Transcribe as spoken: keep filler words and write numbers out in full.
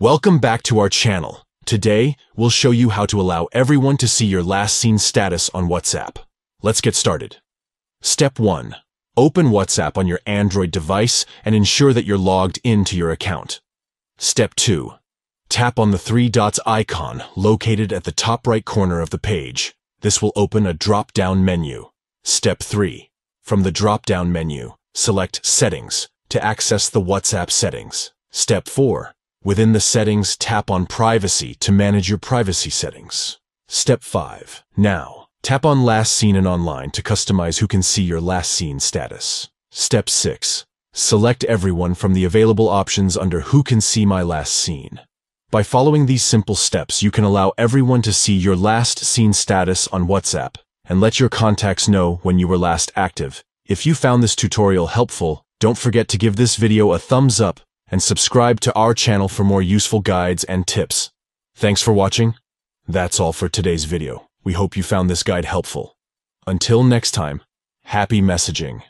Welcome back to our channel. Today, we'll show you how to allow everyone to see your last seen status on WhatsApp. Let's get started. Step one. Open WhatsApp on your Android device and ensure that you're logged into your account. Step two. Tap on the three dots icon located at the top right corner of the page. This will open a drop-down menu. Step three. From the drop-down menu, select Settings to access the WhatsApp settings. Step four. Within the settings, tap on Privacy to manage your privacy settings. Step five. Now, tap on Last Seen and Online to customize who can see your last seen status. Step six. Select everyone from the available options under Who Can See My Last Seen. By following these simple steps, you can allow everyone to see your last seen status on WhatsApp and let your contacts know when you were last active. If you found this tutorial helpful, don't forget to give this video a thumbs up and subscribe to our channel for more useful guides and tips. Thanks for watching. That's all for today's video. We hope you found this guide helpful. Until next time, happy messaging.